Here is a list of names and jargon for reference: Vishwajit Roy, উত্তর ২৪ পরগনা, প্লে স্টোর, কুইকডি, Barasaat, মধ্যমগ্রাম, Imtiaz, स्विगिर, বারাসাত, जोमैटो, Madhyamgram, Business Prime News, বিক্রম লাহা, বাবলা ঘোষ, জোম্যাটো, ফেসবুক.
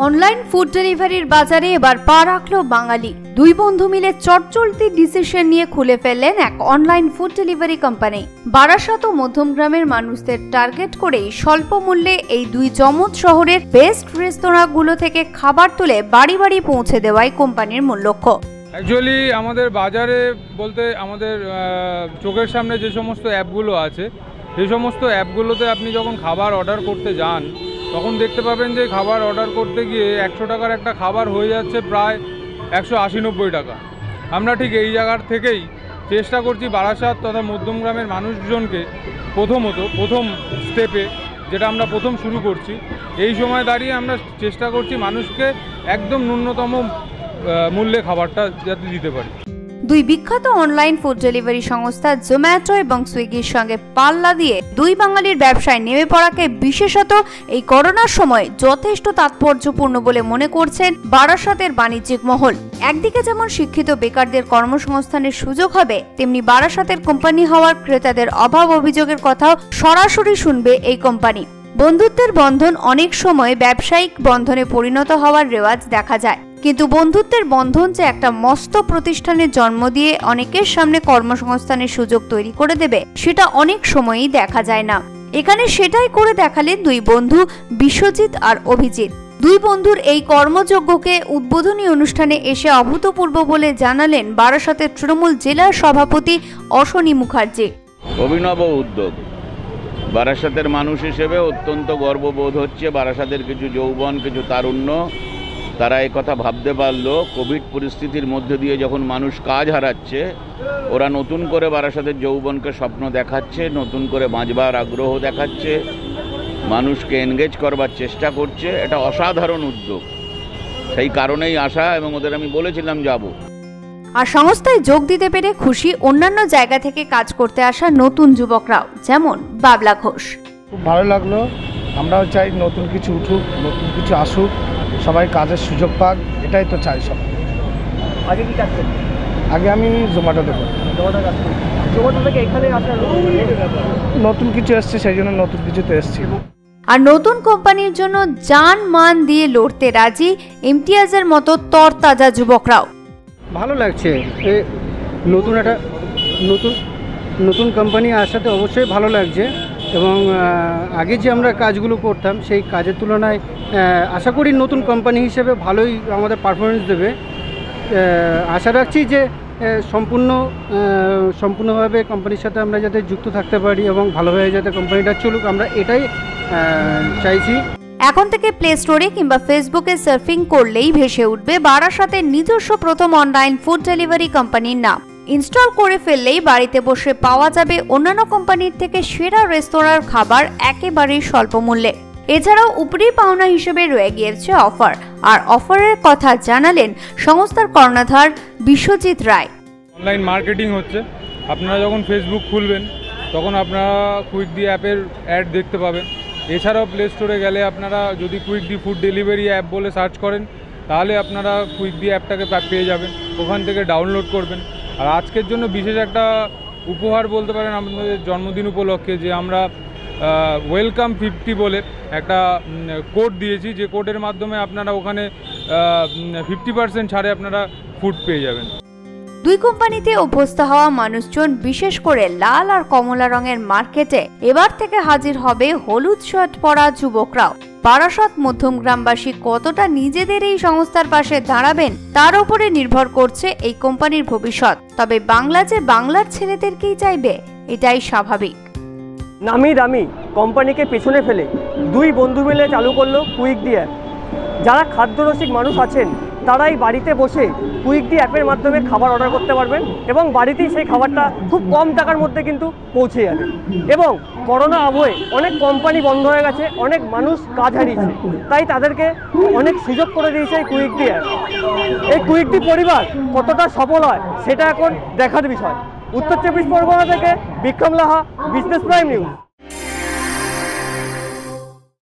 Online food delivery बाजारे एबार पा राखलो बांगाली। दुई बंधु मिले चटचलती डिसिशन निये खुले फेलेन एक online food delivery company. Barasat ओ मध्यमग्रामेर मानुषदेर टार्गेट करे स्वल्प मूल्ये एई दुई जमज शहरेर बेस्ट रेस्तोरांगुलो थेके खाबार तुले बाड़ी बाड़ी पौंछे देवाई कोम्पानिर मूल लक्ष्य। एक्चुअली आमादेर बाजारे बोलते आमादेर चोखेर सामने जे समस्त अ্যাপগুলো আছে সেই সমস্ত অ্যাপগুলোতে আপনি যখন খাবার অর্ডার করতে যান তখন দেখতে পাবেন যে খাবার অর্ডার করতে গিয়ে ১০০ টাকার একটা খাবার হয়ে যাচ্ছে প্রায় ১৮০-৯০ টাকা। আমরা ঠিক এই জায়গার থেকেই চেষ্টা করছি বারাসাত তথা মধ্যমগ্রামের মানুষজনকে প্রথম স্টেপে যেটা আমরা প্রথম শুরু করছি এই সময় দাঁড়িয়ে আমরা চেষ্টা করছি মানুষকে একদম ন্যূনতম মূল্যে খাবারটা যাতে দিতে পারি। दुई विख्यात ऑनलाइन फूड डिलीवरी संस्था जोमैटो और स्विगिर संगे पाल्ला दिए दुई बांगालिर व्यवसाय नेमे पड़ाके विशेषत एई करोनार समय यथेष्ट तात्पर्यपूर्ण बोले मने करछेन बारासातेर वाणिज्यिक महल। एकदिके जेमन शिक्षित बेकारदेर कर्मसंस्थानेर सुयोग होबे तेमनि बारासातेर कोम्पानी हওয়ার क्रेतादेर अभाव अभियोगेर कथाओ सरासरि शुनबे एई कोम्पानी। बंधुत्वेर बंधन अनेक समय व्यावसायिक बंधने परिणत हওয়ার रेवाज देखा जाय किन्तु बंधुत्वेर बंधन जे एकटा मस्त प्रतिष्ठानेर जन्म दिए अनेकेर सामने कर्मसंस्थानेर सुयोग तैरी करे देबे सेटा अनेक समयई देखा जाय ना। एखाने सेटाई करे देखालेन दुई बंधु विश्वजित और अभिजित। दुई बंधुर एई कर्मयज्ञके उद्बोधनी अनुष्ठाने एसे अभूतपूर्व बोले जानालेन बारासातेर तृणमूल जिला सभापति अश्वनी मुखार्जी। अभिनव उद्योग बारासातेर मानुष हिसेबे अत्यंत गर्वबोध हच्छे। बारासातेर किछु यौवन किछु तारुण्य তারা এই কথা ভাবতে পারলো। কোভিড পরিস্থিতির মধ্যে দিয়ে যখন মানুষ কাজ হারাচ্ছে ওরা নতুন করে বারাসাতের যৌবনকে স্বপ্ন দেখাচ্ছে, নতুন করে বাঁচবার আগ্রহ দেখাচ্ছে, মানুষকে এনগেজ করবার চেষ্টা করছে। এটা অসাধারণ উদ্যোগ, সেই কারণেই আশা এবং ওদের আমি বলেছিলাম যাব। আর সংস্থায় যোগ দিতে পেরে খুশি অন্যান্য জায়গা থেকে কাজ করতে আসা নতুন যুবকরাও, যেমন বাবলা ঘোষ। খুব ভালো লাগলো, আমরাও চাই নতুন কিছু উঠুক, নতুন কিছু আসুক, সবাই কাজের সুযোগ পাক, এটাই তো চাই সবাই। আগে কি কাজ করতে? আগে আমি জোম্যাটোতে করতাম। জোম্যাটো থেকে এখানে আসা নতুন কিছু আসছে, সেই জন্য নতুন কিছুতে আসছি। আর নতুন কোম্পানির জন্য জান মান দিয়ে লড়তে রাজি ইমতিয়াজের মতো তরতাজা যুবকরাও। ভালো লাগছে, নতুন একটা নতুন নতুন কোম্পানি আসাতে অবশ্যই ভালো লাগছে এবং আগে যে আমরা কাজগুলো করতাম সেই কাজের তুলনায় আশা করি নতুন কোম্পানি হিসেবে ভালোই আমাদের পারফরমেন্স দেবে। আশা রাখছি যে সম্পূর্ণভাবে কোম্পানির সাথে আমরা যাতে যুক্ত থাকতে পারি এবং ভালোভাবে যাতে কোম্পানিটা চলুক, আমরা এটাই চাইছি। এখন থেকে প্লে স্টোরে কিংবা ফেসবুকে সার্ফিং করলেই ভেসে উঠবে বারাসাতের নিজস্ব প্রথম অনলাইন ফুড ডেলিভারি কোম্পানির নাম। ইনস্টল করে ফেললেই বাড়িতে বসে পাওয়া যাবে অন্যান্য কোম্পানির থেকে সেরা রেস্তোরাঁর খাবার একেবারে স্বল্প মূল্যে। এছাড়াও উপরি পাওনা হিসেবে রয়ে গিয়েছে অফার, আর অফারের কথা জানালেন সংস্থার কর্ণধার বিশ্বজিৎ রায়। অনলাইন মার্কেটিং হচ্ছে, আপনারা যখন ফেসবুক খুলবেন তখন আপনারা কুইকডি অ্যাপের অ্যাড দেখতে পাবেন। এছাড়াও প্লে স্টোরে গেলে আপনারা যদি কুইকডি ফুড ডেলিভারি অ্যাপ বলে সার্চ করেন তাহলে আপনারা কুইকডি অ্যাপটাকে পেয়ে যাবেন, ওখান থেকে ডাউনলোড করবেন। আর আজকের জন্য বিশেষ একটা উপহার বলতে পারেন আমাদের জন্মদিন উপলক্ষে যে আমরা ওয়েলকাম 50 বলে একটা কোড দিয়েছি, যে কোডের মাধ্যমে আপনারা ওখানে 50% ছাড়ে আপনারা ফুড পেয়ে যাবেন। দুই কোম্পানিতে অভ্যস্ত হওয়া মানুষজন বিশেষ করে লাল আর কমলা রঙের মার্কেটে এবার থেকে হাজির হবে হলুদ শার্ট পরা যুবকরাও। বারাসাত মধ্যমগ্রামবাসী কতটা নিজেদের এই সংস্থার পাশে দাঁড়াবেন তার উপরে নির্ভর করছে এই কোম্পানির ভবিষ্যৎ। তবে বাংলা যে বাংলার ছেলেদেরকেই চাইবে এটাই স্বাভাবিক। নামি দামি কোম্পানিকে পেছনে ফেলে দুই বন্ধু মিলে চালু করলো কুইকডি অ্যাপ। যারা খাদ্যরসিক মানুষ আছেন তারাই বাড়িতে বসে কুইকডি অ্যাপের মাধ্যমে খাবার অর্ডার করতে পারবেন এবং বাড়িতেই সেই খাবারটা খুব কম টাকার মধ্যে কিন্তু পৌঁছে যাবে। এবং করোনা আবহে অনেক কোম্পানি বন্ধ হয়ে গেছে, অনেক মানুষ কাজ হারিয়েছে, তাই তাদেরকে অনেক সুযোগ করে দিয়েছে এই কুইকডি অ্যাপ। এই কুইকডি পরিবার কতটা সফল হয় সেটা এখন দেখার বিষয়। উত্তর চব্বিশ পরগনা থেকে বিক্রম লাহা, business prime news.